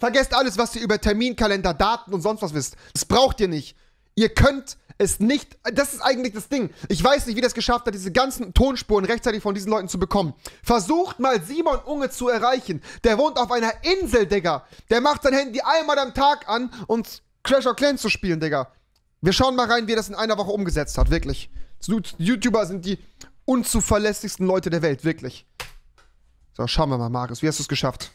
Vergesst alles, was ihr über Terminkalender, Daten und sonst was wisst. Das braucht ihr nicht. Ihr könnt es nicht, das ist eigentlich das Ding. Ich weiß nicht, wie das geschafft hat, diese ganzen Tonspuren rechtzeitig von diesen Leuten zu bekommen. Versucht mal, Simon Unge zu erreichen. Der wohnt auf einer Insel, Digga. Der macht sein Handy einmal am Tag an, um Clash of Clans zu spielen, Digga. Wir schauen mal rein, wie er das in einer Woche umgesetzt hat, wirklich. YouTuber sind die unzuverlässigsten Leute der Welt, wirklich. So, schauen wir mal, Marius, wie hast du es geschafft?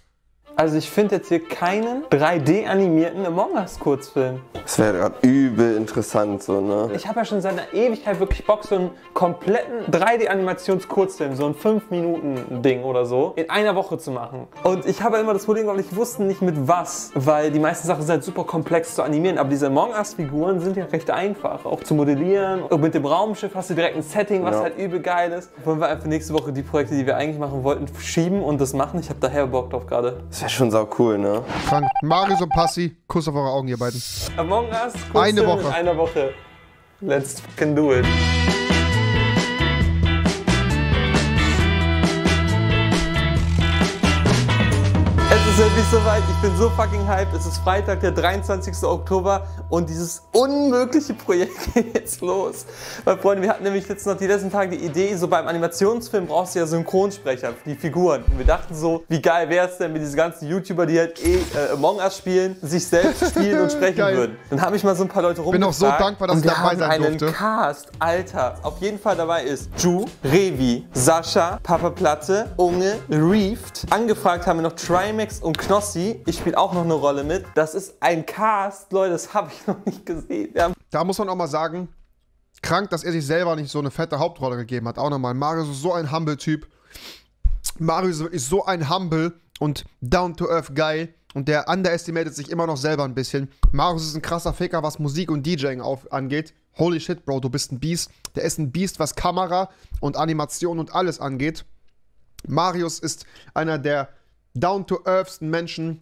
Also ich finde jetzt hier keinen 3D-animierten Among Us-Kurzfilm. Das wäre gerade übel interessant so, ne? Ich habe ja schon seit einer Ewigkeit wirklich Bock, so einen kompletten 3D-Animations-Kurzfilm, so ein 5-Minuten-Ding oder so, in einer Woche zu machen. Und ich habe ja immer das Problem, weil ich wusste nicht mit was, weil die meisten Sachen sind halt super komplex zu animieren, aber diese Among Us-Figuren sind ja recht einfach, auch zu modellieren. Und mit dem Raumschiff hast du direkt ein Setting, was halt übel geil ist. Wollen wir einfach nächste Woche die Projekte, die wir eigentlich machen wollten, schieben und das machen? Ich habe daher Bock drauf gerade. Das wäre schon sau cool, ne? Frank, Marius und Pasi, Kuss auf eure Augen, ihr beiden. Among Us, in einer Woche. Let's fucking do it. Es ist endlich soweit, ich bin so fucking hyped. Es ist Freitag, der 23. Oktober und dieses unmögliche Projekt geht jetzt los. Weil Freunde, wir hatten nämlich jetzt noch die letzten Tage die Idee, so beim Animationsfilm brauchst du ja Synchronsprecher, die Figuren. Und wir dachten so, wie geil wäre es denn, wenn diese ganzen YouTuber, die halt Among Us spielen, sich selbst spielen und sprechen würden. Dann habe ich mal so ein paar Leute rumgefragt. Bin auch so dankbar, dass ich dabei sein durfte. Cast, Alter, auf jeden Fall dabei ist Ju, Rewi, Sascha, Papa Platte, Unge, Reeft. Angefragt haben wir noch Trimax und Knossi, ich spiele auch noch eine Rolle mit. Das ist ein Cast, Leute, das habe ich noch nicht gesehen. Da muss man auch mal sagen, krank, dass er sich selber nicht so eine fette Hauptrolle gegeben hat. Auch nochmal, Marius ist so ein Humble-Typ. Marius ist so ein Humble und Down-to-Earth-Guy. Und der underestimated sich immer noch selber ein bisschen. Marius ist ein krasser Faker, was Musik und DJing angeht. Holy shit, Bro, du bist ein Beast. Der ist ein Beast, was Kamera und Animation und alles angeht. Marius ist einer der down-to-earthsten Menschen,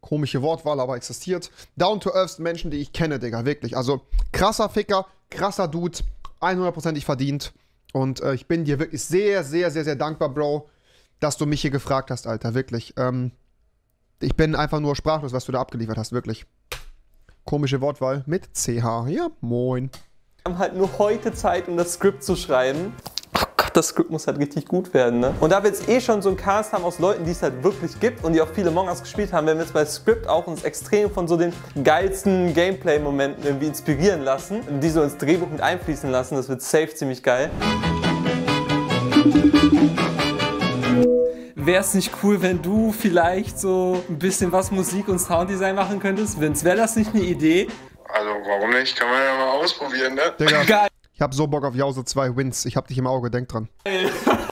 komische Wortwahl, aber existiert, down-to-earthsten Menschen, die ich kenne, Digga, wirklich. Also krasser Ficker, krasser Dude, 100%ig verdient. Und ich bin dir wirklich sehr, sehr, sehr, sehr dankbar, Bro, dass du mich hier gefragt hast, Alter, wirklich. Ich bin einfach nur sprachlos, was du da abgeliefert hast, wirklich. Komische Wortwahl mit CH, ja, moin. Wir haben halt nur heute Zeit, um das Skript zu schreiben. Das Skript muss halt richtig gut werden, ne? Und da wir jetzt eh schon so einen Cast haben aus Leuten, die es halt wirklich gibt und die auch viele Among Us gespielt haben, werden wir jetzt bei Skript auch uns extrem von so den geilsten Gameplay-Momenten irgendwie inspirieren lassen und die so ins Drehbuch mit einfließen lassen. Das wird safe ziemlich geil. Wäre es nicht cool, wenn du vielleicht so ein bisschen was Musik und Sounddesign machen könntest? Vince, wäre das nicht eine Idee? Also warum nicht? Kann man ja mal ausprobieren, ne? Digga. Geil. Ich hab so Bock auf Jause 2 Wins. Ich hab dich im Auge, denk dran. Hey.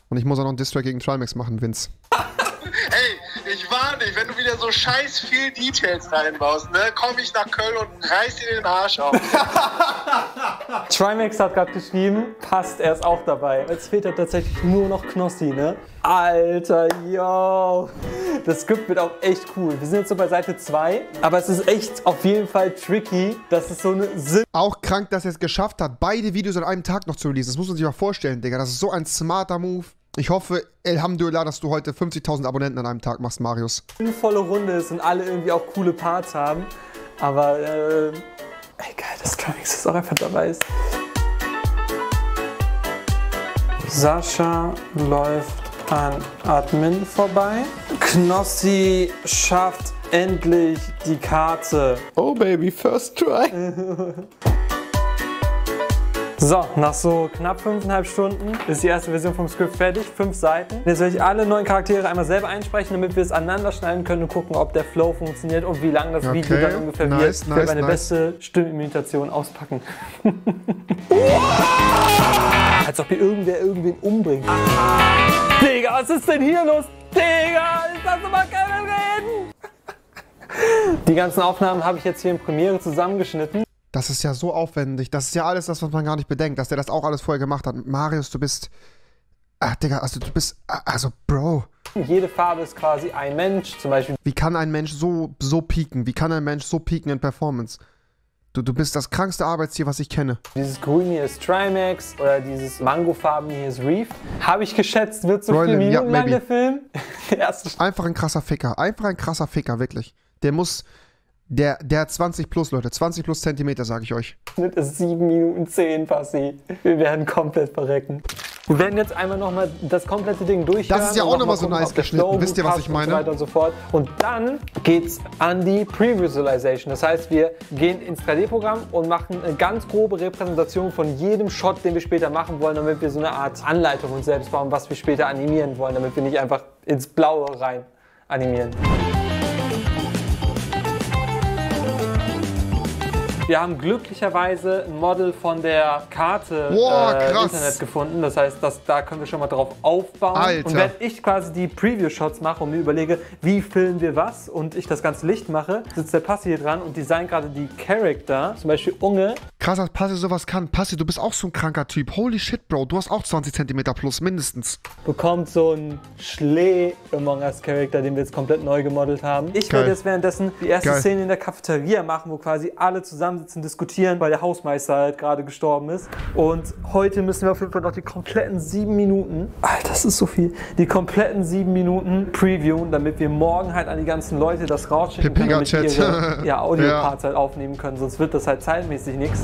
Und ich muss auch noch einen Distrack gegen Trimax machen, Wins. Ey, ich warne dich, wenn du wieder so scheiß viel Details reinbaust, ne, komm ich nach Köln und reiß dir den Arsch auf. Trimax hat gerade geschrieben, passt, er ist auch dabei. Jetzt fehlt ja tatsächlich nur noch Knossi, ne? Alter, yo. Das Skript wird auch echt cool. Wir sind jetzt so bei Seite 2, aber es ist echt auf jeden Fall tricky. Das ist so eine Sinn. Auch krank, dass er es geschafft hat, beide Videos an einem Tag noch zu releasen. Das muss man sich mal vorstellen, Digga. Das ist so ein smarter Move. Ich hoffe, Elhamdulillah, dass du heute 50.000 Abonnenten an einem Tag machst, Marius. Eine volle Runde ist und alle irgendwie auch coole Parts haben. Aber, ey, geil, dass Trimax jetzt auch einfach dabei ist. Sascha läuft an Admin vorbei. Knossi schafft endlich die Karte. Oh baby, first try. So, nach so knapp 5,5 Stunden ist die erste Version vom Skript fertig, 5 Seiten. Jetzt werde ich alle 9 Charaktere einmal selber einsprechen, damit wir es aneinander schneiden können und gucken, ob der Flow funktioniert und wie lang das Video dann ungefähr wird. Ich werde meine beste Stimmimitation auspacken. Als ob hier irgendwer irgendwen umbringt. Digga, was ist denn hier los? Digga, ist das immer kein Reden? Die ganzen Aufnahmen habe ich jetzt hier in Premiere zusammengeschnitten. Das ist ja so aufwendig. Das ist ja alles das, was man gar nicht bedenkt, dass der das auch alles vorher gemacht hat. Marius, du bist... Ach, Digga, also du bist... Also, Bro. Jede Farbe ist quasi ein Mensch, zum Beispiel. Wie kann ein Mensch so pieken? Wie kann ein Mensch so pieken in Performance? Du bist das krankste Arbeitstier, was ich kenne. Dieses Grün hier ist Trimax oder dieses Mangofarben hier ist Reef. Habe ich geschätzt, wird so viel Minuten lang der Film. Einfach ein krasser Ficker. Einfach ein krasser Ficker, wirklich. Der muss, der hat 20 plus, Leute. 20 plus Zentimeter, sage ich euch. Das ist 7 Minuten 10, Pasi. Wir werden komplett verrecken. Wir werden jetzt einmal nochmal das komplette Ding durchhören. Das ist ja auch nochmal so nice geschnitten. Wisst ihr, was ich meine? Und so weiter und so fort. Und dann geht's an die Pre-Visualization. Das heißt, wir gehen ins 3D-Programm und machen eine ganz grobe Repräsentation von jedem Shot, den wir später machen wollen, damit wir so eine Art Anleitung uns selbst bauen, was wir später animieren wollen, damit wir nicht einfach ins Blaue rein animieren. Wir haben glücklicherweise ein Model von der Karte im Internet gefunden. Das heißt, da können wir schon mal drauf aufbauen. Alter. Und wenn ich quasi die Preview-Shots mache und mir überlege, wie filmen wir was und ich das ganze Licht mache, sitzt der Pasi hier dran und designt gerade die Charakter, zum Beispiel Unge. Krass, dass Pasi sowas kann. Pasi, du bist auch so ein kranker Typ. Holy shit, Bro. Du hast auch 20 cm plus, mindestens. Bekommt so einen Schlee Among Us Charakter, den wir jetzt komplett neu gemodelt haben. Ich werde jetzt währenddessen die erste Szene in der Cafeteria machen, wo quasi alle zusammen diskutieren, weil der Hausmeister halt gerade gestorben ist. Und heute müssen wir auf jeden Fall noch die kompletten 7 Minuten, Alter, das ist so viel, die kompletten 7 Minuten previewen, damit wir morgen halt an die ganzen Leute das rausschicken können, damit die ihre Audio-Parts halt aufnehmen können, sonst wird das halt zeitmäßig nichts.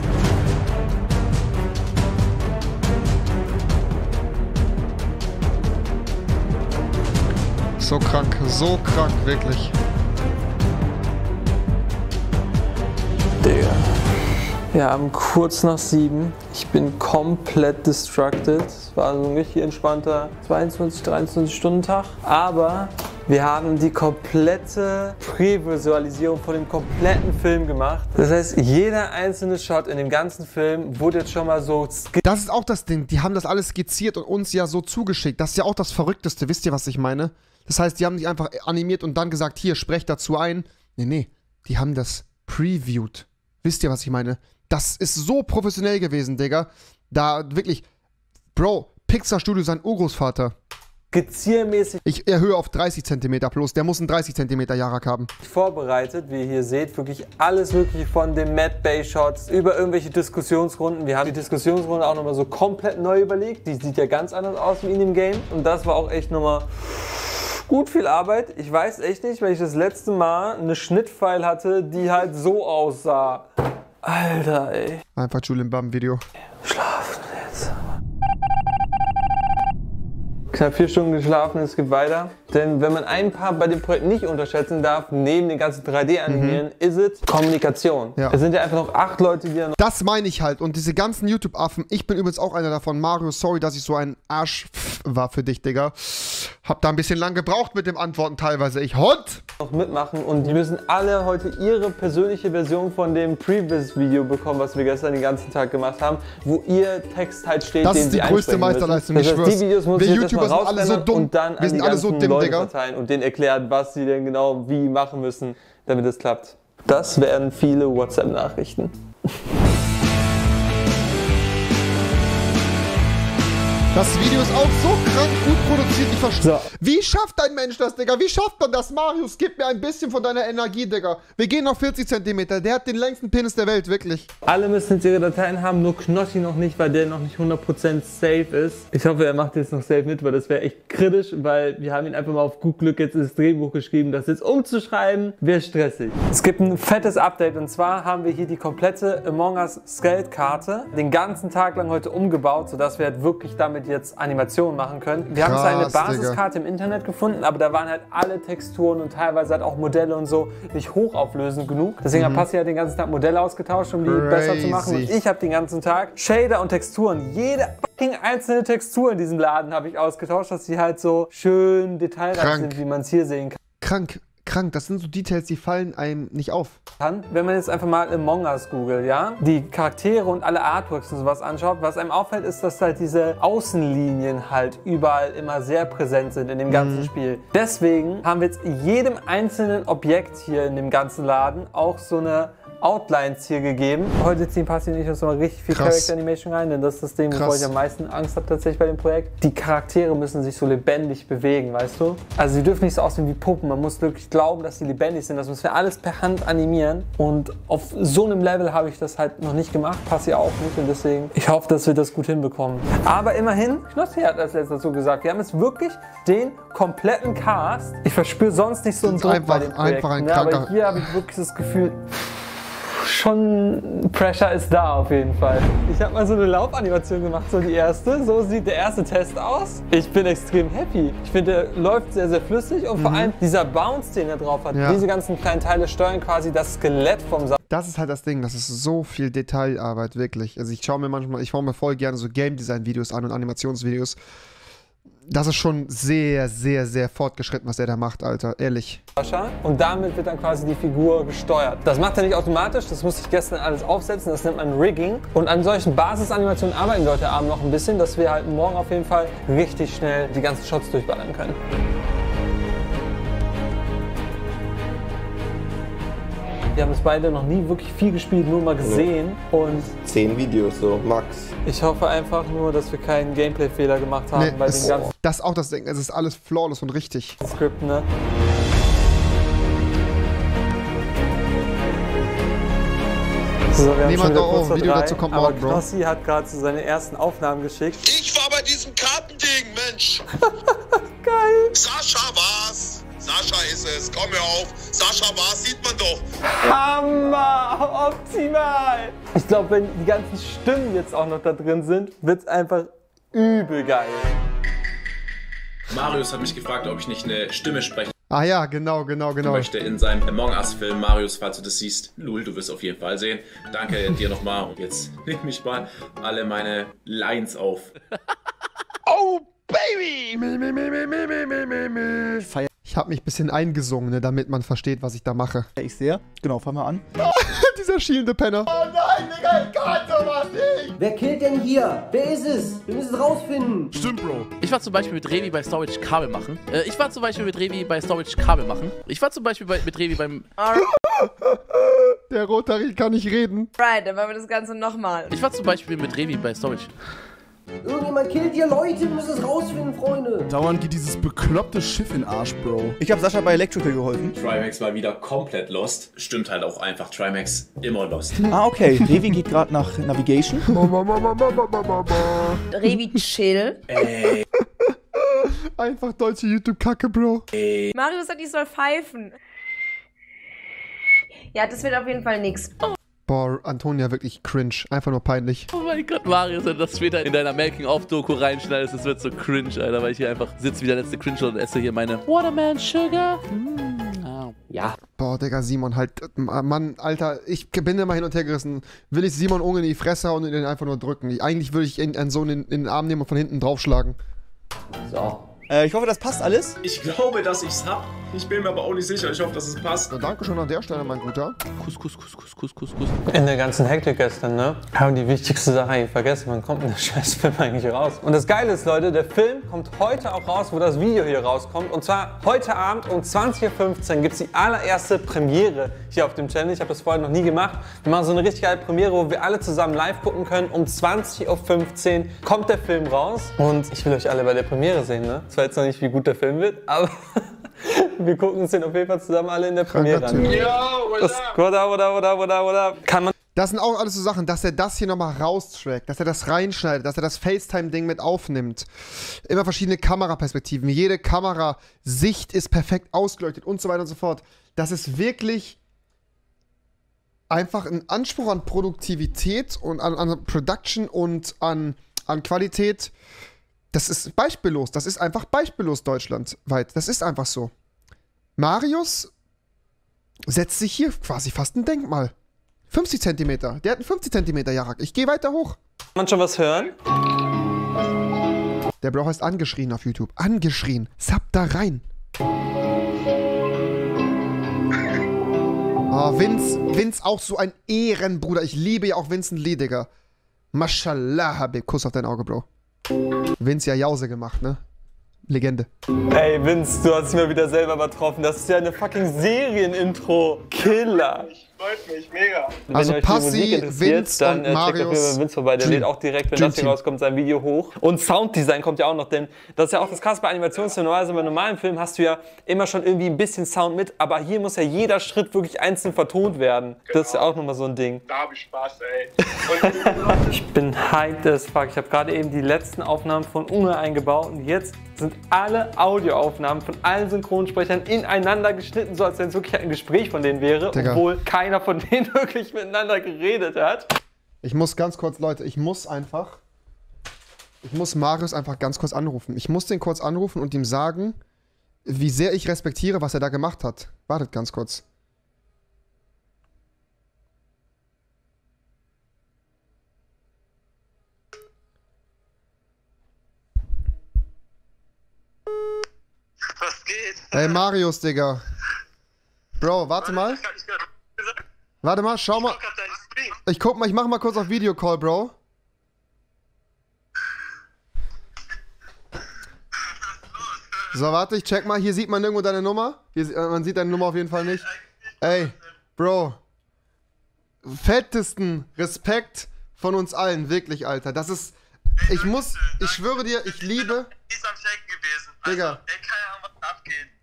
So krank, wirklich. Digga. Wir haben kurz nach 7. Ich bin komplett distracted. Es war so ein richtig entspannter 22, 23 Stunden Tag. Aber wir haben die komplette Prävisualisierung von dem kompletten Film gemacht. Das heißt, jeder einzelne Shot in dem ganzen Film wurde jetzt schon mal so skizziert. Das ist auch das Ding. Die haben das alles skizziert und uns ja so zugeschickt. Das ist ja auch das Verrückteste. Wisst ihr, was ich meine? Das heißt, die haben nicht einfach animiert und dann gesagt, hier, sprecht dazu ein. Nee, nee. Die haben das previewed. Wisst ihr, was ich meine? Das ist so professionell gewesen, Digga. Da wirklich, Bro, Pixar Studio, sein Urgroßvater. Geziermäßig. Ich erhöhe auf 30 cm plus. Der muss einen 30 cm Jahrrak haben. Vorbereitet, wie ihr hier seht, wirklich alles Mögliche von den Mad Bay Shots über irgendwelche Diskussionsrunden. Wir haben die Diskussionsrunde auch nochmal so komplett neu überlegt. Die sieht ja ganz anders aus wie in dem Game. Und das war auch echt nochmal gut viel Arbeit. Ich weiß echt nicht, weil ich das letzte Mal eine Schnittfeil hatte, die halt so aussah. Alter, ey. Einfach Julian Bam Video. Schlafen jetzt. Knapp 4 Stunden geschlafen, es geht weiter. Denn wenn man einen Part bei dem Projekt nicht unterschätzen darf, neben den ganzen 3D-Animieren, ist es Kommunikation. Ja. Es sind ja einfach noch 8 Leute, die da noch... Das meine ich halt. Und diese ganzen YouTube-Affen, ich bin übrigens auch einer davon. Marius, sorry, dass ich so ein Arsch war für dich, Digga. Hab da ein bisschen lang gebraucht mit dem Antworten teilweise. Ich hot! ...noch mitmachen und die müssen alle heute ihre persönliche Version von dem Previous-Video bekommen, was wir gestern den ganzen Tag gemacht haben, wo ihr Text halt steht, den sie einsprechen müssen. Das ist die größte Meisterleistung, ich schwör's. Die Videos müssen jetzt erstmal rausrennen und dann an die ganzen Leute verteilen und denen erklären, was sie denn genau wie machen müssen, damit es klappt. Das werden viele WhatsApp-Nachrichten. Das Video ist auch so krank gut produziert, ich verstehe. So. Wie schafft ein Mensch das, Digga? Wie schafft man das? Marius, gib mir ein bisschen von deiner Energie, Digga. Wir gehen auf 40 cm. Der hat den längsten Penis der Welt, wirklich. Alle müssen jetzt ihre Dateien haben, nur Knossi noch nicht, weil der noch nicht 100% safe ist. Ich hoffe, er macht jetzt noch safe mit, weil das wäre echt kritisch, weil wir haben ihn einfach mal auf gut Glück jetzt ins Drehbuch geschrieben. Das jetzt umzuschreiben, wäre stressig. Es gibt ein fettes Update und zwar haben wir hier die komplette Among Us Skate-Karte den ganzen Tag lang heute umgebaut, sodass wir halt wirklich damit jetzt Animationen machen können. Wir haben zwar eine Basiskarte im Internet gefunden, aber da waren halt alle Texturen und teilweise halt auch Modelle und so nicht hochauflösend genug. Deswegen hat Pasi ja den ganzen Tag Modelle ausgetauscht, um die besser zu machen. Und ich habe den ganzen Tag Shader und Texturen. Jede einzelne Textur in diesem Laden habe ich ausgetauscht, dass sie halt so schön detailreich sind, wie man es hier sehen kann. Krank, das sind so Details, die fallen einem nicht auf. Wenn man jetzt einfach mal Among Us googelt, ja, die Charaktere und alle Artworks und sowas anschaut, was einem auffällt, ist, dass halt diese Außenlinien halt überall immer sehr präsent sind in dem ganzen Spiel. Deswegen haben wir jetzt jedem einzelnen Objekt hier in dem ganzen Laden auch so eine Outlines hier gegeben. Heute ziehen Pasi und ich uns noch richtig viel Character Animation rein, denn das ist das Ding, wo ich am meisten Angst habe tatsächlich bei dem Projekt. Die Charaktere müssen sich so lebendig bewegen, weißt du? Also sie dürfen nicht so aussehen wie Puppen. Man muss wirklich glauben, dass sie lebendig sind. Das müssen wir alles per Hand animieren. Und auf so einem Level habe ich das halt noch nicht gemacht. Pasi auch nicht. Und deswegen, ich hoffe, dass wir das gut hinbekommen. Aber immerhin, Knossi hat als letztes dazu gesagt, wir haben jetzt wirklich den kompletten Cast. Ich verspüre sonst nicht so einen Druck bei dem Projekt. Aber hier habe ich wirklich das Gefühl, schon Pressure ist da auf jeden Fall. Ich habe mal so eine Laufanimation gemacht, so die erste. So sieht der erste Test aus. Ich bin extrem happy. Ich finde, der läuft sehr, sehr flüssig und vor allem dieser Bounce, den er drauf hat. Ja. Diese ganzen kleinen Teile steuern quasi das Skelett vom Saal. Das ist halt das Ding, das ist so viel Detailarbeit, wirklich. Also ich schaue mir manchmal, ich schaue mir voll gerne so Game Design Videos an und Animationsvideos. Das ist schon sehr, sehr, sehr fortgeschritten, was er da macht, Alter. Ehrlich. Und damit wird dann quasi die Figur gesteuert. Das macht er nicht automatisch, das musste ich gestern alles aufsetzen, das nennt man Rigging. Und an solchen Basisanimationen arbeiten wir heute Abend noch ein bisschen, dass wir halt morgen auf jeden Fall richtig schnell die ganzen Shots durchballern können. Wir haben es beide noch nie wirklich viel gespielt, nur mal gesehen und 10 Videos so, max. Ich hoffe einfach nur, dass wir keinen Gameplay-Fehler gemacht haben bei den ganzen... Das ist auch das Ding, es ist alles flawless und richtig. Skript, ne? So, wir haben schon wieder kurz vor 3, Video dazu kommt aber morgen, Bro. Knossi hat gerade so seine ersten Aufnahmen geschickt. Ich war bei diesem Kartending, Mensch! Geil! Sascha war's! Sascha ist es, komm mir auf. Sascha war's, sieht man doch. Hammer, optimal. Ich glaube, wenn die ganzen Stimmen jetzt auch noch da drin sind, wird's einfach übel geil. Marius hat mich gefragt, ob ich nicht eine Stimme spreche. Ah ja, genau. Ich möchte in seinem Among Us-Film, Marius, falls du das siehst, Lul, du wirst auf jeden Fall sehen. Danke dir nochmal und jetzt leg mich mal alle meine Lines auf. Oh, Baby! Ich habe mich ein bisschen eingesungen, ne, damit man versteht, was ich da mache. Ich sehe. Genau, fang mal an. Oh, dieser schielende Penner. Oh nein, Digga, ich kann sowas nicht. Wer killt denn hier? Wer ist es? Wir müssen es rausfinden. Stimmt, Bro. Ich war zum Beispiel mit Rewi bei Storage Kabel machen. Ich war zum Beispiel mit Rewi beim... Der Rotary kann nicht reden. Right, dann machen wir das Ganze nochmal. Ich war zum Beispiel mit Rewi bei Storage... Irgendjemand killt hier Leute, wir müssen es rausfinden, Freunde. Dauernd geht dieses bekloppte Schiff in den Arsch, Bro. Ich habe Sascha bei Electrical geholfen. Trimax war wieder komplett lost. Stimmt halt auch einfach, Trimax immer lost. Ah, okay. Rewi geht gerade nach Navigation. Rewi chill. Ey. Einfach deutsche YouTube-Kacke, Bro. Ey. Marius sagt, ich soll pfeifen. Ja, das wird auf jeden Fall nix. Oh. Boah, Antonia, wirklich cringe. Einfach nur peinlich. Oh mein Gott, Marius, wenn du das später in deiner Making-of-Doku reinschneidest, das wird so cringe, Alter, weil ich hier einfach sitze wie der letzte Cringe und esse hier meine Watermelon Sugar. Ja. Boah, Digga, Simon, halt, Mann, Alter, ich bin immer hin und her gerissen. Will ich Simon Unge in die Fresse hauen und ihn einfach nur drücken? Eigentlich würde ich einen Sohn in den Arm nehmen und von hinten draufschlagen. So. Ich hoffe, das passt alles. Ich glaube, dass ich's hab. Ich bin mir aber auch nicht sicher. Ich hoffe, dass es passt. Na, danke schon an der Stelle, mein Guter. Kuss. In der ganzen Hektik gestern, ne? Haben die wichtigste Sache eigentlich vergessen. Wann kommt denn der Scheißfilm eigentlich raus? Und das Geile ist, Leute, der Film kommt heute auch raus, wo das Video hier rauskommt. Und zwar heute Abend um 20:15 Uhr gibt's die allererste Premiere hier auf dem Channel. Ich habe das vorher noch nie gemacht. Wir machen so eine richtig geile Premiere, wo wir alle zusammen live gucken können. Um 20:15 Uhr kommt der Film raus. Und ich will euch alle bei der Premiere sehen, ne? Ich weiß jetzt noch nicht, wie gut der Film wird, aber wir gucken uns den auf jeden Fall zusammen alle in der Premiere an. Yo, what up? Kann man... Das sind auch alles so Sachen, dass er das hier nochmal raustrackt, dass er das reinschneidet, dass er das FaceTime-Ding mit aufnimmt. Immer verschiedene Kameraperspektiven, jede Kamerasicht ist perfekt ausgeleuchtet und so weiter und so fort. Das ist wirklich einfach ein Anspruch an Produktivität und an Production und an Qualität. Das ist beispiellos. Das ist einfach beispiellos deutschlandweit. Das ist einfach so. Marius setzt sich hier quasi fast ein Denkmal. 50 Zentimeter. Der hat einen 50 Zentimeter Jarak. Ich gehe weiter hoch. Kann man schon was hören? Der Bro heißt angeschrien auf YouTube. Angeschrien. Sub da rein. Oh, Vince auch so ein Ehrenbruder. Ich liebe ja auch Vincent Liediger. Mashallah, Habib. Kuss auf dein Auge, Bro. Vince ja Jause gemacht, ne? Legende. Ey, Vince, du hast mich mal wieder selber übertroffen. Das ist ja eine fucking Serienintro. Killer. freut mich, mega. Also wenn euch Pasi, die Musik interessiert, dann checkt auf jeden Fall Vince vorbei. Der lädt auch direkt, wenn das hier rauskommt, sein Video hoch. Und Sounddesign kommt ja auch noch, denn das ist ja auch das Krasse bei Animationsfilmen. Normalerweise bei normalen Filmen hast du ja immer schon irgendwie ein bisschen Sound mit, aber hier muss ja jeder Schritt wirklich einzeln vertont werden. Genau. Das ist ja auch nochmal so ein Ding. Da hab ich Spaß, ey. Und ich bin hyped as fuck. Ich habe gerade eben die letzten Aufnahmen von Unge eingebaut und jetzt sind alle Audioaufnahmen von allen Synchronsprechern ineinander geschnitten, so als wenn es wirklich ein Gespräch von denen wäre, Digga, obwohl keiner von denen wirklich miteinander geredet hat. Ich muss ganz kurz, Leute, ich muss Marius einfach ganz kurz anrufen. Ich muss den kurz anrufen und ihm sagen, wie sehr ich respektiere, was er da gemacht hat. Wartet ganz kurz. Was geht? Ey, Marius, Digga. Bro, warte mal. Warte mal, schau mal. Ich guck mal, ich mach mal kurz auf Videocall, Bro. So, warte, ich check mal. Hier sieht man irgendwo deine Nummer. Man sieht deine Nummer auf jeden Fall nicht. Ey, Bro. Fettesten Respekt von uns allen. Wirklich, Alter. Das ist... Ich muss... Ich schwöre dir, ich liebe... Digga.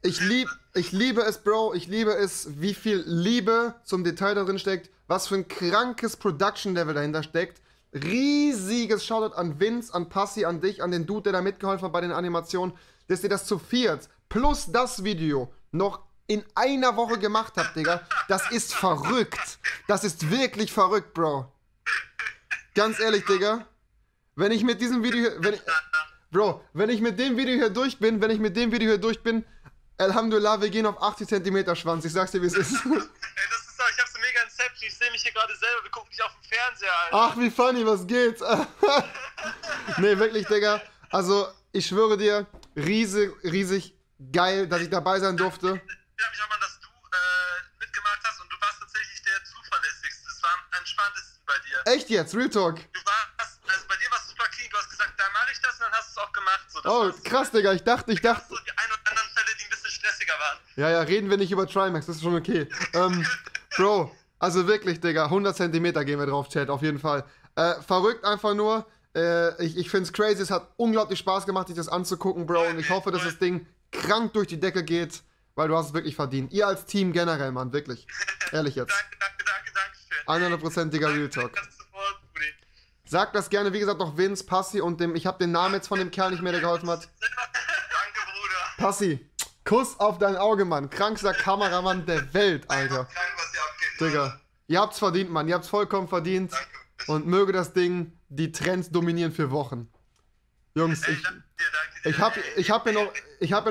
Ich liebe es, Bro. Ich liebe es, wie viel Liebe zum Detail da drin steckt. Was für ein krankes Production-Level dahinter steckt. Riesiges Shoutout an Vince, an Pasi, an dich, an den Dude, der da mitgeholfen hat bei den Animationen. Dass ihr das zu viert plus das Video noch in einer Woche gemacht habt, Digga. Das ist verrückt. Das ist wirklich verrückt, Bro. Ganz ehrlich, Digga. Wenn ich mit diesem Video hier... Wenn ich mit dem Video hier durch bin, Alhamdulillah, wir gehen auf 80 cm Schwanz. Ich sag's dir, wie es ist. Ey, das ist doch, ich hab so mega Inception. Ich sehe mich hier gerade selber. Wir gucken dich auf dem Fernseher an. Ach, wie funny, was geht? Nee, wirklich, Digga. Also, ich schwöre dir, riesig geil, dass ich dabei sein durfte. Ich erinnere mich auch mal, dass du mitgemacht hast und du warst tatsächlich der zuverlässigste. Das war am entspanntesten bei dir. Echt jetzt? Real Talk? Du warst, also bei dir warst du super clean. Du hast gesagt, da mache ich das und dann hast du es auch gemacht. So, oh, krass, so. Digga, ich dachte... So die ein oder anderen Fälle, die ein bisschen stressiger waren. Ja, reden wir nicht über Trimax, das ist schon okay. Bro, also wirklich, Digga, 100 Zentimeter gehen wir drauf, Chat, auf jeden Fall. Verrückt einfach nur. Ich find's crazy, es hat unglaublich Spaß gemacht, dich das anzugucken, Bro. Und ich hoffe, dass das Ding krank durch die Decke geht, weil du hast es wirklich verdient. Ihr als Team generell, Mann, wirklich. Ehrlich jetzt. Danke schön. 100%, Digga, Real Talk. Sag das gerne, wie gesagt, noch Vince, Pasi und dem, ich hab den Namen jetzt von dem Kerl nicht mehr, der geholfen hat. Danke, Bruder. Pasi, Kuss auf dein Auge, Mann. Krankster Kameramann der Welt, Alter. Digga, ihr habt's verdient, Mann. Ihr habt's vollkommen verdient. Und möge das Ding die Trends dominieren für Wochen. Jungs, ich hab ja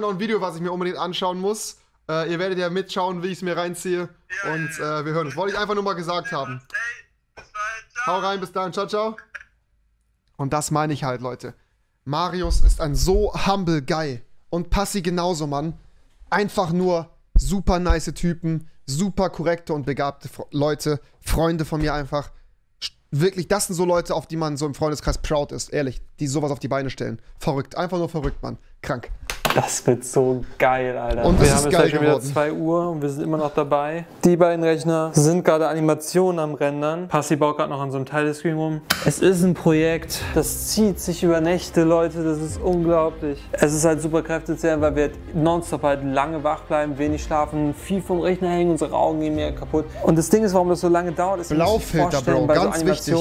noch ein Video, was ich mir unbedingt anschauen muss. Ihr werdet ja mitschauen, wie ich es mir reinziehe. Ja, und wir hören uns. Wollte ich einfach nur mal gesagt haben. Hau rein, bis dann. Ciao, ciao. Und das meine ich halt, Leute. Marius ist ein so humble Guy. Und Pasi genauso, Mann. Einfach nur super nice Typen, super korrekte und begabte Leute. Freunde von mir einfach. Wirklich, das sind so Leute, auf die man so im Freundeskreis proud ist, ehrlich, die sowas auf die Beine stellen. Verrückt, einfach nur verrückt, Mann. Krank. Das wird so geil, Alter. Und wir haben jetzt gleich wieder 2 Uhr und wir sind immer noch dabei. Die beiden Rechner sind gerade Animationen am Rendern. Pasi baut gerade noch an so einem Teilescreen rum. Es ist ein Projekt, das zieht sich über Nächte, Leute. Das ist unglaublich. Es ist halt super kräftezehrend, weil wir nonstop halt lange wach bleiben, wenig schlafen, viel vom Rechner hängen, unsere Augen gehen mehr kaputt. Und das Ding ist, warum das so lange dauert, ist, Blaufilter, Bro, ganz wichtig.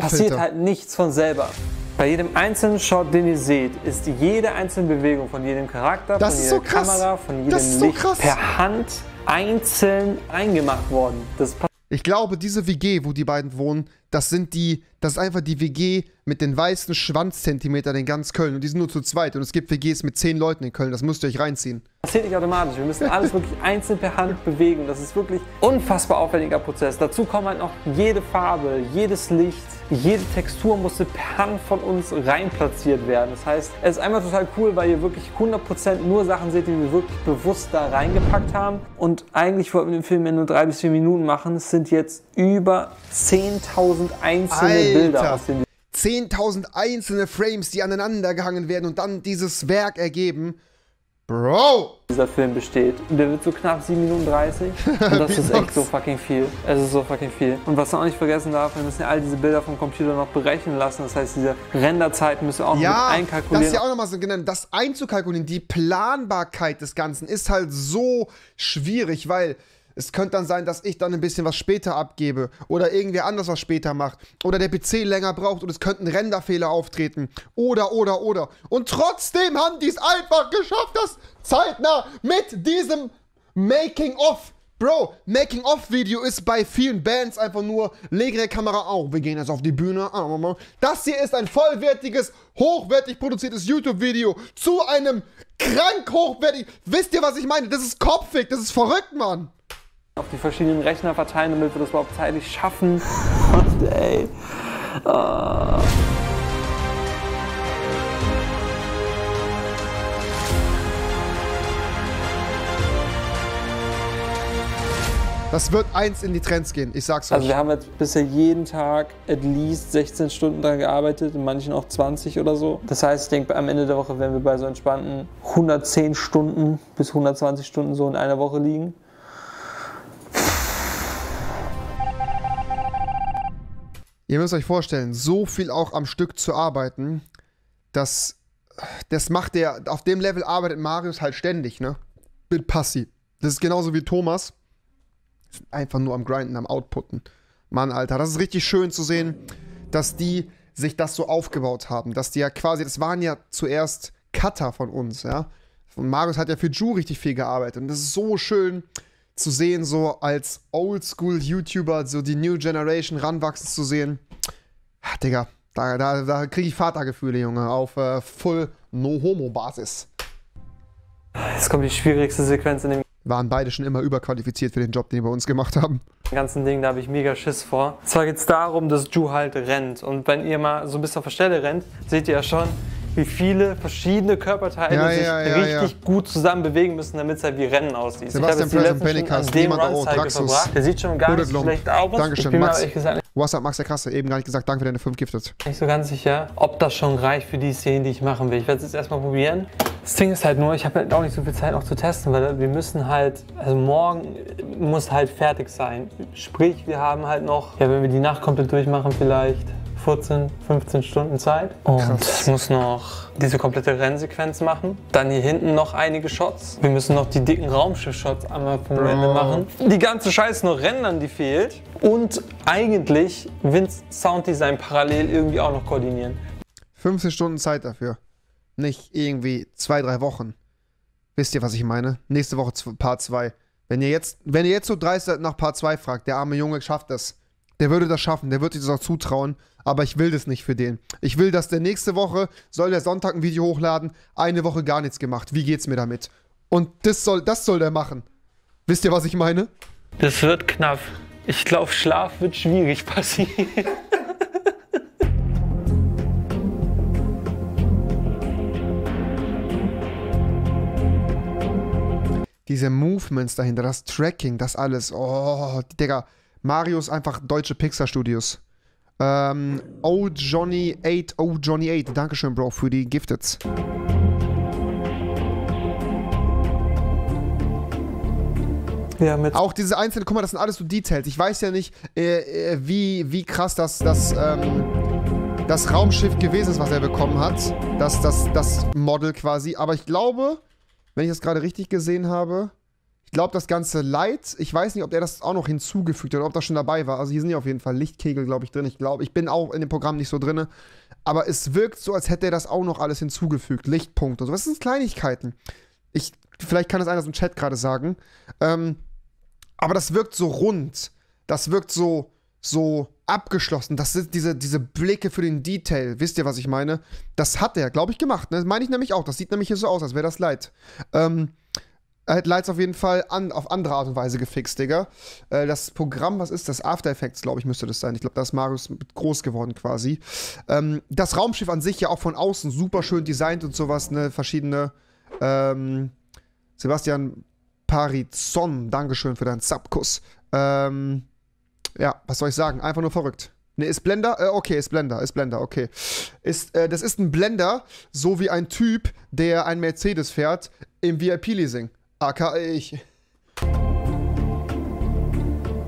Passiert halt nichts von selber. Bei jedem einzelnen Shot, den ihr seht, ist jede einzelne Bewegung von jedem Charakter, von jeder Kamera, von jedem Licht per Hand einzeln eingemacht worden. Ich glaube, diese WG, wo die beiden wohnen, das ist einfach die WG mit den weißen Schwanzzentimetern in ganz Köln. Und die sind nur zu zweit. Und es gibt WGs mit 10 Leuten in Köln. Das müsst ihr euch reinziehen. Das passiert nicht automatisch. Wir müssen alles wirklich einzeln per Hand bewegen. Das ist wirklich ein unfassbar aufwendiger Prozess. Dazu kommt halt noch jede Farbe, jedes Licht, jede Textur musste per Hand von uns rein platziert werden. Das heißt, es ist einfach total cool, weil ihr wirklich 100% nur Sachen seht, die wir wirklich bewusst da reingepackt haben. Und eigentlich wollten wir den Film ja nur 3 bis 4 Minuten machen. Es sind jetzt über 10.000 einzelne Bilder aus dem 10.000 einzelne Frames, die aneinander gehangen werden und dann dieses Werk ergeben. Bro! Dieser Film besteht. Und der wird so knapp 7:30 Minuten. Und das ist echt so fucking viel. Es ist so fucking viel. Und was man auch nicht vergessen darf, wir müssen ja all diese Bilder vom Computer noch berechnen lassen. Das heißt, diese Renderzeiten müssen wir auch noch mit einkalkulieren. Das ist ja auch nochmal so genannt, das einzukalkulieren. Die Planbarkeit des Ganzen ist halt so schwierig, weil es könnte dann sein, dass ich dann ein bisschen was später abgebe oder irgendwer anders was später macht oder der PC länger braucht und es könnten Renderfehler auftreten oder. Und trotzdem haben die es einfach geschafft, das zeitnah mit diesem Making-of. Bro, Making-of-Video ist bei vielen Bands einfach nur, lege die Kamera auf, wir gehen jetzt auf die Bühne. Das hier ist ein vollwertiges, hochwertig produziertes YouTube-Video zu einem krank hochwertigen. Wisst ihr, was ich meine? Das ist kopfig, das ist verrückt, Mann. Auf die verschiedenen Rechner verteilen, damit wir das überhaupt zeitlich schaffen. Und ey. Das wird eins in die Trends gehen, ich sag's euch. Also wir haben jetzt bisher jeden Tag at least 16 Stunden daran gearbeitet, in manchen auch 20 oder so. Das heißt, ich denke, am Ende der Woche werden wir bei so entspannten 110 Stunden bis 120 Stunden so in einer Woche liegen. Ihr müsst euch vorstellen, so viel auch am Stück zu arbeiten, das macht der, auf dem Level arbeitet Marius halt ständig, ne? Mit Pasi. Das ist genauso wie Thomas. Die sind einfach nur am Grinden, am Outputten. Mann, Alter, das ist richtig schön zu sehen, dass die sich das so aufgebaut haben, dass die ja quasi, das waren ja zuerst Cutter von uns, ja? Und Marius hat ja für Ju richtig viel gearbeitet und das ist so schön zu sehen, so als Oldschool-YouTuber, so die New Generation ranwachsen zu sehen. Ach, Digga, da kriege ich Vatergefühle, Junge, auf Full No-Homo-Basis. Jetzt kommt die schwierigste Sequenz in dem... Waren beide schon immer überqualifiziert für den Job, den wir bei uns gemacht haben. Den ganzen Ding, da habe ich mega Schiss vor. Zwar geht es darum, dass Ju halt rennt. Und wenn ihr mal so ein bisschen auf der Stelle rennt, seht ihr ja schon, wie viele verschiedene Körperteile sich richtig gut zusammen bewegen müssen, damit es halt wie Rennen aussieht. Sebastian, ich habe jetzt die letzten Stunden an dem Run-Cycle verbracht. Der sieht schon gar nicht so schlecht aus. Dankeschön, Max. WhatsApp, Max, der Krasse, eben gar nicht gesagt, danke für deine 5 Gifted. Ich bin nicht so ganz sicher, ob das schon reicht für die Szenen, die ich machen will. Ich werde es jetzt erstmal probieren. Das Ding ist halt nur, ich habe halt auch nicht so viel Zeit noch zu testen, weil wir müssen halt, also morgen muss halt fertig sein. Sprich, wir haben halt noch, ja, wenn wir die Nacht komplett durchmachen vielleicht, 14, 15 Stunden Zeit und ich muss noch diese komplette Rennsequenz machen. Dann hier hinten noch einige Shots. Wir müssen noch die dicken Raumschiff-Shots einmal vom Render machen. Die ganze Scheiße noch rendern, die fehlt. Und eigentlich Vince Sounddesign parallel irgendwie auch noch koordinieren. 15 Stunden Zeit dafür. Nicht irgendwie 2, 3 Wochen. Wisst ihr, was ich meine? Nächste Woche Part 2. Wenn ihr jetzt so dreist nach Part 2 fragt, der arme Junge schafft das. Der würde das schaffen, der wird sich das auch zutrauen, aber ich will das nicht für den. Ich will, dass der nächste Woche, soll der Sonntag ein Video hochladen, eine Woche gar nichts gemacht. Wie geht's mir damit? Und das soll der machen. Wisst ihr, was ich meine? Das wird knapp. Ich glaube, Schlaf wird schwierig passieren. Diese Movements dahinter, das Tracking, das alles. Oh, Digga. Marius einfach deutsche Pixar Studios. Oh Johnny 8. Dankeschön, Bro, für die Gifteds. Ja, mit auch diese einzelnen, guck mal, das sind alles so Details. Ich weiß ja nicht, wie krass das Raumschiff gewesen ist, was er bekommen hat. Das Model quasi. Aber ich glaube, wenn ich das gerade richtig gesehen habe, ich glaube, das ganze Light, ich weiß nicht, ob der das auch noch hinzugefügt hat oder ob das schon dabei war. Also hier sind ja auf jeden Fall Lichtkegel, glaube ich, drin. Ich glaube, ich bin auch in dem Programm nicht so drin. Aber es wirkt so, als hätte er das auch noch alles hinzugefügt. Lichtpunkte und so. Das sind Kleinigkeiten. Vielleicht kann das einer aus dem Chat gerade sagen. Aber das wirkt so rund. Das wirkt so abgeschlossen. Das sind diese Blicke für den Detail. Wisst ihr, was ich meine? Das hat er, glaube ich, gemacht. Ne? Das meine ich nämlich auch. Das sieht nämlich hier so aus, als wäre das Light. Er hat Lights auf jeden Fall auf andere Art und Weise gefixt, Digga. Das Programm, was ist das? After Effects, glaube ich, müsste das sein. Ich glaube, da ist Marius groß geworden quasi. Das Raumschiff an sich ja auch von außen super schön designt und sowas. Ne? Verschiedene Sebastian Parizon, Dankeschön für deinen Subkuss. Ja, was soll ich sagen? Einfach nur verrückt. Ne, ist Blender? Okay, ist Blender, okay. Das ist ein Blender, so wie ein Typ, der ein Mercedes fährt, im VIP-Leasing. AKA ich.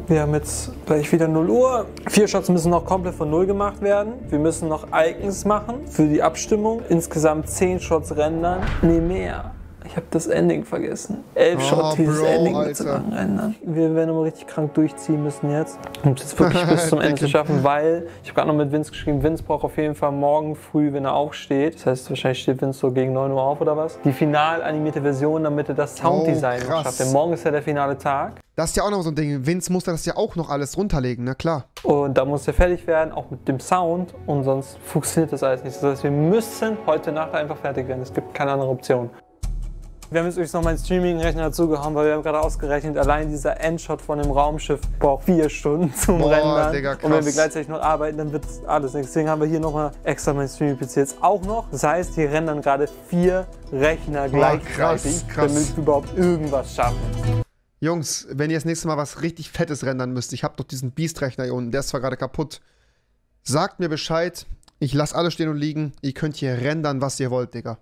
Wir haben jetzt gleich wieder 0 Uhr. 4 Shots müssen noch komplett von 0 gemacht werden. Wir müssen noch Icons machen für die Abstimmung. Insgesamt 10 Shots rendern. Nee, mehr. Ich habe das Ending vergessen. 11 Shots dieses Ending zu rendern. Wir werden immer richtig krank durchziehen müssen jetzt, um es jetzt wirklich bis zum Ende zu schaffen, weil ich habe gerade noch mit Vince geschrieben, Vince braucht auf jeden Fall morgen früh, wenn er aufsteht. Das heißt, wahrscheinlich steht Vince so gegen 9 Uhr auf oder was. Die final animierte Version, damit er das Sounddesign noch schafft. Denn morgen ist ja der finale Tag. Das ist ja auch noch so ein Ding. Vince muss das ja auch noch alles runterlegen, na klar. Und da muss er fertig werden, auch mit dem Sound. Und sonst funktioniert das alles nicht. Das heißt, wir müssen heute Nacht einfach fertig werden. Es gibt keine andere Option. Wir haben jetzt übrigens noch meinen Streaming-Rechner dazugehauen, weil wir haben gerade ausgerechnet, allein dieser Endshot von dem Raumschiff braucht 4 Stunden zum Rendern. Digga, krass. Und wenn wir gleichzeitig noch arbeiten, dann wird alles nichts. Deswegen haben wir hier nochmal extra meinen Streaming-PC jetzt auch noch. Das heißt, die rendern gerade 4 Rechner gleichzeitig, damit wir überhaupt irgendwas schaffen. Jungs, wenn ihr das nächste Mal was richtig Fettes rendern müsst, ich habe doch diesen Beast-Rechner hier unten, der ist zwar gerade kaputt. Sagt mir Bescheid, ich lasse alles stehen und liegen. Ihr könnt hier rendern, was ihr wollt, Digga.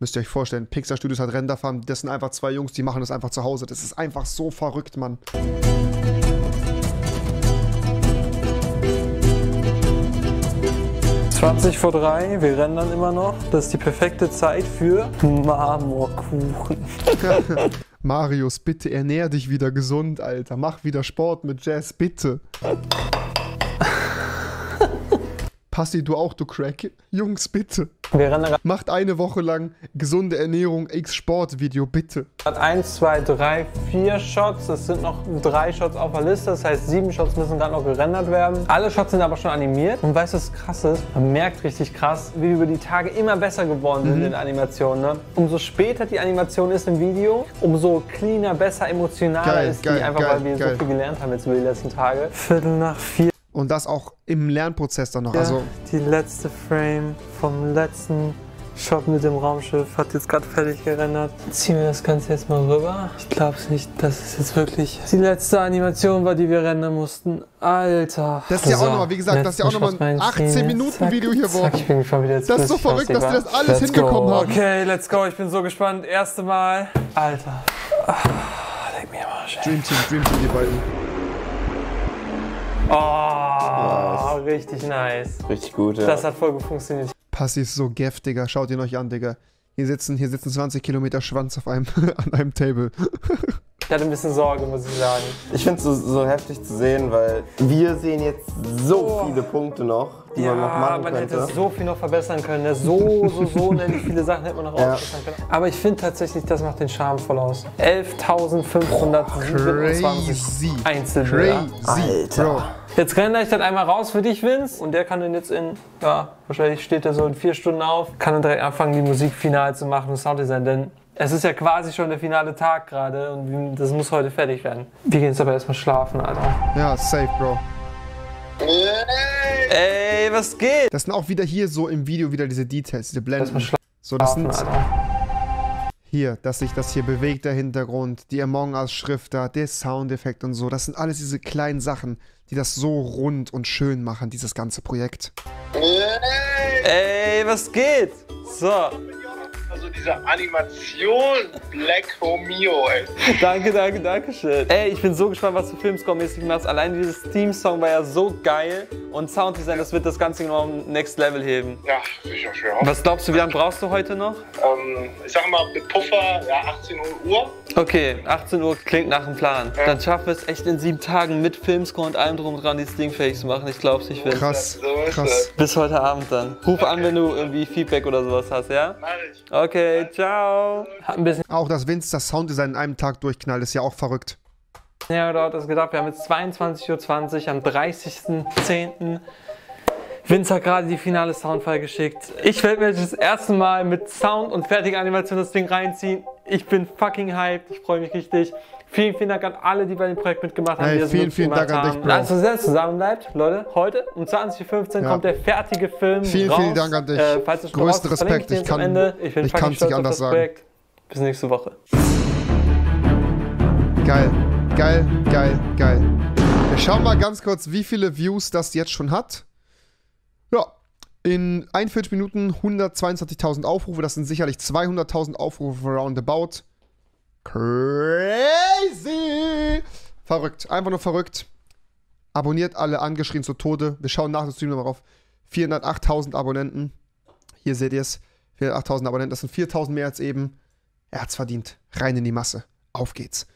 Müsst ihr euch vorstellen, Pixar Studios hat Renderfarm, das sind einfach 2 Jungs, die machen das einfach zu Hause. Das ist einfach so verrückt, Mann. Uhr 20:03, wir rendern immer noch. Das ist die perfekte Zeit für Marmorkuchen. Marius, bitte ernähr dich wieder gesund, Alter. Mach wieder Sport mit Jazz, bitte. Pasi, du auch, du Crack. Jungs, bitte. Macht 1 Woche lang gesunde Ernährung x Sport-Video, bitte. 1, 2, 3, 4 Shots. Es sind noch 3 Shots auf der Liste. Das heißt, 7 Shots müssen gerade noch gerendert werden. Alle Shots sind aber schon animiert. Und weißt du, was krass ist? Man merkt richtig krass, wie über die Tage immer besser geworden sind in den Animationen. Ne? Umso später die Animation ist im Video, umso cleaner, besser, emotionaler ist die, weil wir so viel gelernt haben jetzt über die letzten Tage. 15:45. Und das auch im Lernprozess dann noch. Ja, also die letzte Frame vom letzten Shot mit dem Raumschiff hat jetzt gerade fertig gerendert. Ziehen wir das Ganze jetzt mal rüber. Ich glaube es nicht, dass es jetzt wirklich die letzte Animation war, die wir rendern mussten. Alter. Das ist ja auch nochmal, wie gesagt, das ist ja auch nochmal ein 18-Minuten-Video hier worden. Das ist so verrückt, dass wir das alles hingekommen haben. Okay, let's go. Ich bin so gespannt. Erste Mal. Alter. Leg mir mal schön. Dream Team, die beiden. Oh, nice. Richtig nice. Richtig gut, ja. Das hat voll gut funktioniert. Pasi ist so geff, Digga. Schaut ihn euch an, Digga. Hier sitzen 20 Kilometer Schwanz auf einem, an einem Table. Ich hatte ein bisschen Sorge, muss ich sagen. Ich finde es so heftig zu sehen, weil wir sehen jetzt so viele Punkte noch, die man noch machen könnte. Man hätte so viel noch verbessern können. Ne? So unendlich viele Sachen hätte man noch ausbessern können. Aber ich finde tatsächlich, das macht den Charme voll aus. 11.527 Einzelbilder. Alter. Bro. Jetzt render ich das einmal raus für dich, Vince. Und der kann dann jetzt in, wahrscheinlich steht er so in 4 Stunden auf, kann dann direkt anfangen, die Musik final zu machen und Sounddesign, denn es ist ja quasi schon der finale Tag gerade und das muss heute fertig werden. Wir gehen jetzt aber erstmal schlafen, Alter. Ja, safe, Bro. Ey, was geht? Das sind auch wieder hier so im Video wieder diese Details, diese Blenden. So, das sind hier, dass sich das hier bewegt, der Hintergrund, die Among Us Schrift da, der Soundeffekt und so. Das sind alles diese kleinen Sachen, die das so rund und schön machen, dieses ganze Projekt. Ey, was geht? So. Also diese Animation, Black Homeo, ey. Danke schön. Ey, ich bin so gespannt, was du filmscore-mäßig machst. Allein dieses Theme-Song war ja so geil. Und Sounddesign, das wird das Ganze genau am Next Level heben. Ja, sicher schön. Was glaubst du, wie lange brauchst du heute noch? Ich sag mal, mit Puffer, ja, 18 Uhr. Okay, 18 Uhr klingt nach dem Plan. Ja. Dann schaffen wir es echt in 7 Tagen mit Filmscore und allem drum und dran, dieses Ding fertig zu machen. Ich glaub's nicht, Vince. Krass, krass. Bis heute Abend dann. Ruf an, wenn du irgendwie Feedback oder sowas hast, ja? Mach ich. Okay, ciao. Hat ein bisschen auch, dass Vince das Sounddesign in einem Tag durchknallt, ist ja auch verrückt. Ja, da hat das gedacht. Wir haben jetzt 22:20 Uhr am 30.10. Vince hat gerade die finale Soundfile geschickt. Ich werde mir das erste Mal mit Sound und fertiger Animation das Ding reinziehen. Ich bin fucking hyped, ich freue mich richtig. Vielen Dank an alle, die bei dem Projekt mitgemacht haben. Hey, vielen Dank an dich, Bro. Also sehr zusammen bleibt, Leute. Heute um 20:15 Uhr kommt der fertige Film raus. Vielen Dank an dich. Falls größten Respekt, ich kann es nicht anders sagen. Bis nächste Woche. Geil, geil, geil, geil. Wir schauen mal ganz kurz, wie viele Views das jetzt schon hat. Ja, in 41 Minuten 122.000 Aufrufe. Das sind sicherlich 200.000 Aufrufe roundabout. Crazy! Verrückt, einfach nur verrückt. Abonniert alle, angeschrien zu Tode. Wir schauen nach dem Stream nochmal auf. 408.000 Abonnenten. Hier seht ihr es. 408.000 Abonnenten, das sind 4.000 mehr als eben. Er hat's verdient. Rein in die Masse. Auf geht's.